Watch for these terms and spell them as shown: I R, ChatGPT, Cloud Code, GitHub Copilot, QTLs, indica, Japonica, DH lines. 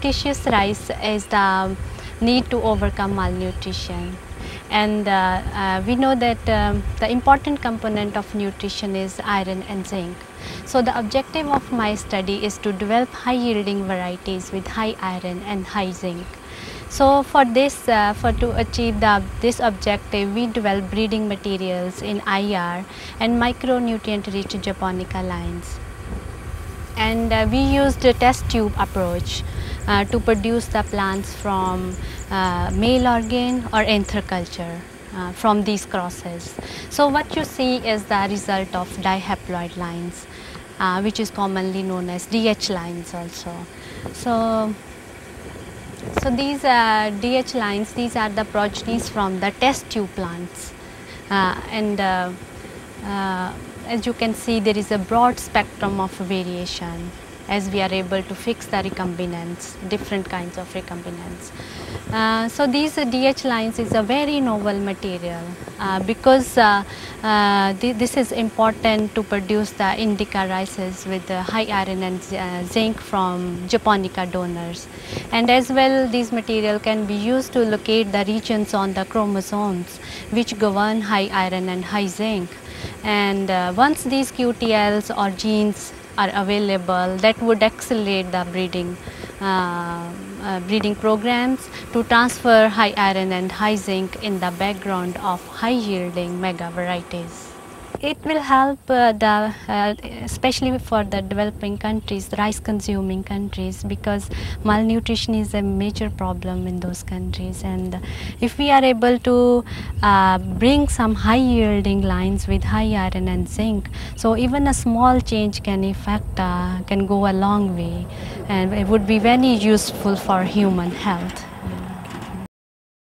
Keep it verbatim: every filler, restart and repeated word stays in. nutritious rice is the need to overcome malnutrition. And uh, uh, we know that um, the important component of nutrition is iron and zinc. So the objective of my study is to develop high yielding varieties with high iron and high zinc. So for this, uh, for to achieve the, this objective, we develop breeding materials in I R and micronutrient-rich Japonica lines. And uh, we used the test tube approach uh, to produce the plants from uh, male organ or anther culture uh, from these crosses. So what you see is the result of dihaploid lines, uh, which is commonly known as D H lines also. So. So these uh, D H lines, these are the progenies from the test tube plants, uh, and uh, uh, as you can see, there is a broad spectrum of variation as we are able to fix the recombinants, different kinds of recombinants. Uh, so these uh, D H lines is a very novel material uh, because uh, uh, th this is important to produce the indica rices with uh, high iron and uh, zinc from Japonica donors. And as well, these material can be used to locate the regions on the chromosomes which govern high iron and high zinc. And uh, once these Q T Ls or genes are available, that would accelerate the breeding uh, uh, breeding programs to transfer high iron and high zinc in the background of high yielding mega varieties. It will help uh, the, uh, especially for the developing countries, rice consuming countries, because malnutrition is a major problem in those countries. And if we are able to uh, bring some high yielding lines with high iron and zinc, so even a small change can affect, uh, can go a long way, and it would be very useful for human health.